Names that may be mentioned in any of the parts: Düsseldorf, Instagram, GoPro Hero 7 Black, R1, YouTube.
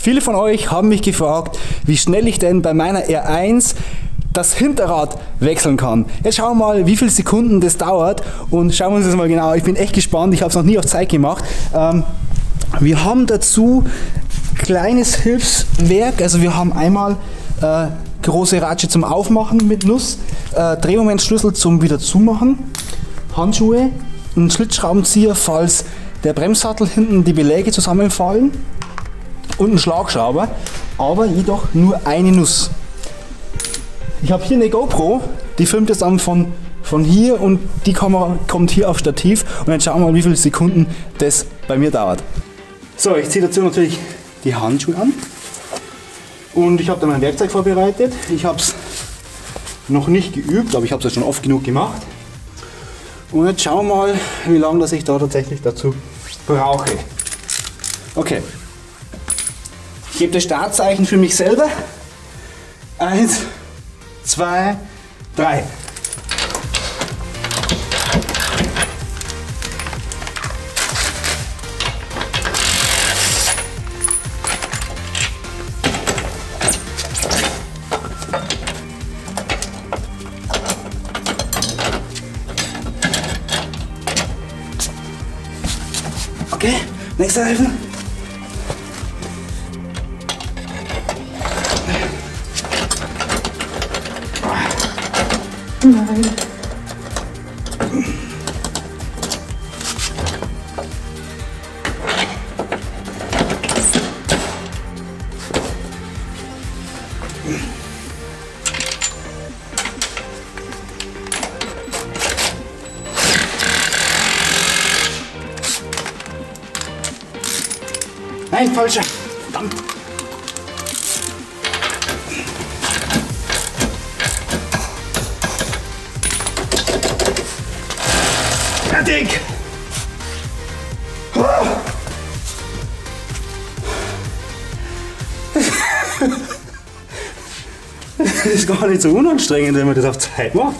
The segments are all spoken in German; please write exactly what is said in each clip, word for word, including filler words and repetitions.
Viele von euch haben mich gefragt, wie schnell ich denn bei meiner R eins das Hinterrad wechseln kann. Jetzt schauen wir mal, wie viele Sekunden das dauert und schauen wir uns das mal genau. Ich bin echt gespannt, ich habe es noch nie auf Zeit gemacht. Ähm, wir haben dazu kleines Hilfswerk, also wir haben einmal äh, große Ratsche zum Aufmachen mit Nuss, äh, Drehmomentschlüssel zum wieder zumachen, Handschuhe, einen Schlitzschraubenzieher, falls der Bremssattel hinten die Beläge zusammenfallen, und einen Schlagschrauber, aber jedoch nur eine Nuss. Ich habe hier eine GoPro, die filmt jetzt dann von, von hier und die Kamera kommt hier auf Stativ und jetzt schauen wir mal, wie viele Sekunden das bei mir dauert. So, ich ziehe dazu natürlich die Handschuhe an und ich habe dann mein Werkzeug vorbereitet. Ich habe es noch nicht geübt, aber ich habe es ja schon oft genug gemacht. Und jetzt schauen wir mal, wie lange das ich da tatsächlich dazu brauche. Okay. Ich gebe das Startzeichen für mich selber. Eins, zwei, drei. Okay, nächster Reifen. Nein. Nein, falscher. Verdammt. Fertig! Das ist gar nicht so unanstrengend, wenn man das auf Zeit macht.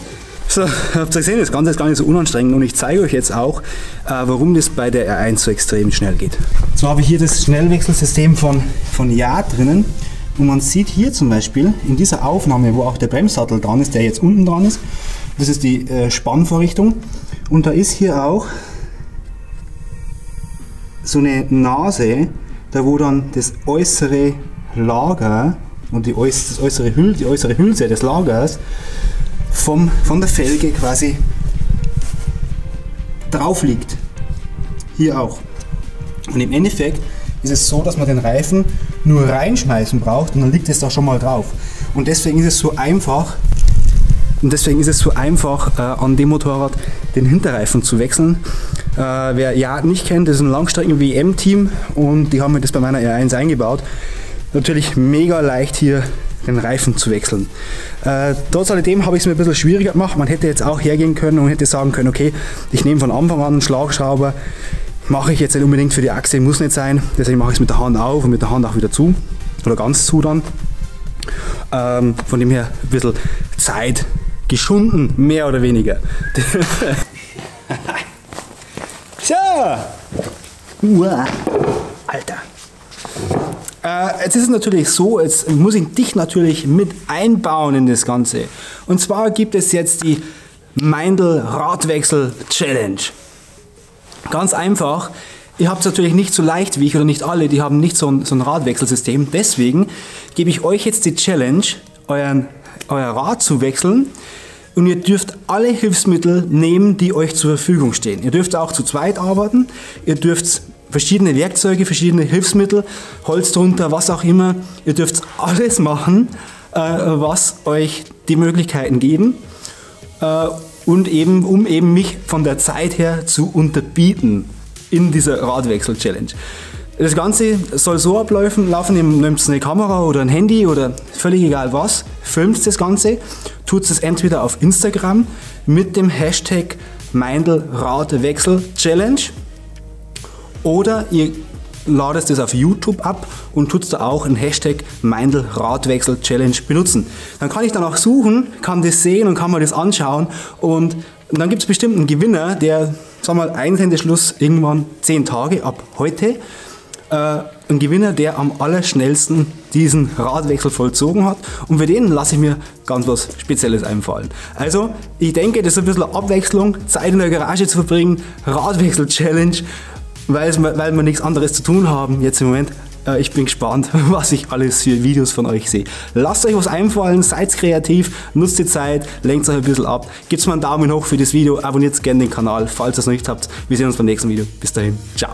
So, habt ihr gesehen, das Ganze ist gar nicht so unanstrengend und ich zeige euch jetzt auch, warum das bei der R eins so extrem schnell geht. So habe ich hier das Schnellwechselsystem von, von Jahr drinnen und man sieht hier zum Beispiel in dieser Aufnahme, wo auch der Bremssattel dran ist, der jetzt unten dran ist, das ist die äh, Spannvorrichtung. Und da ist hier auch so eine Nase, da wo dann das äußere Lager und die äußere Hülse, die äußere Hülse des Lagers vom, von der Felge quasi drauf liegt. Hier auch. Und im Endeffekt ist es so, dass man den Reifen nur reinschmeißen braucht und dann liegt es da schon mal drauf. Und deswegen ist es so einfach, Und deswegen ist es so einfach, äh, an dem Motorrad den Hinterreifen zu wechseln. Äh, wer Yard nicht kennt, das ist ein Langstrecken-W M-Team und die haben mir das bei meiner R eins eingebaut. Natürlich mega leicht hier den Reifen zu wechseln. Äh, trotz alledem habe ich es mir ein bisschen schwieriger gemacht. Man hätte jetzt auch hergehen können und hätte sagen können, okay, ich nehme von Anfang an einen Schlagschrauber, mache ich jetzt nicht unbedingt für die Achse, muss nicht sein. Deswegen mache ich es mit der Hand auf und mit der Hand auch wieder zu oder ganz zu dann. Ähm, von dem her ein bisschen Zeit geschunden, mehr oder weniger. So! Uah. Alter! Äh, jetzt ist es natürlich so, jetzt muss ich dich natürlich mit einbauen in das Ganze. Und zwar gibt es jetzt die Meindl Radwechsel Challenge. Ganz einfach. Ihr habt es natürlich nicht so leicht wie ich oder nicht alle, die haben nicht so ein, so ein Radwechselsystem. Deswegen gebe ich euch jetzt die Challenge, euren, euer Rad zu wechseln und ihr dürft alle Hilfsmittel nehmen, die euch zur Verfügung stehen. Ihr dürft auch zu zweit arbeiten, ihr dürft verschiedene Werkzeuge, verschiedene Hilfsmittel, Holz drunter, was auch immer. Ihr dürft alles machen, äh, was euch die Möglichkeiten geben. Äh, und eben, um eben mich von der Zeit her zu unterbieten. In dieser Radwechsel-Challenge. Das Ganze soll so ablaufen, laufen, ihr nehmt eine Kamera oder ein Handy oder völlig egal was, filmt das Ganze, tut es entweder auf Instagram mit dem Hashtag Meindl Radwechsel Challenge oder ihr ladet es auf YouTube ab und tut da auch einen Hashtag Meindl Radwechsel Challenge benutzen. Dann kann ich danach suchen, kann das sehen und kann mir das anschauen und dann gibt es bestimmt einen Gewinner, der, sagen wir mal, ein Sendeschluss irgendwann zehn Tage ab heute äh, ein Gewinner, der am allerschnellsten diesen Radwechsel vollzogen hat, und für den lasse ich mir ganz was Spezielles einfallen. Also ich denke, das ist ein bisschen Abwechslung, Zeit in der Garage zu verbringen, Radwechsel-Challenge, weil wir nichts anderes zu tun haben jetzt im Moment. Äh, ich bin gespannt, was ich alles für Videos von euch sehe. Lasst euch was einfallen, seid kreativ, nutzt die Zeit, lenkt euch ein bisschen ab, gebt mal einen Daumen hoch für das Video, abonniert gerne den Kanal, falls ihr es noch nicht habt. Wir sehen uns beim nächsten Video. Bis dahin, ciao.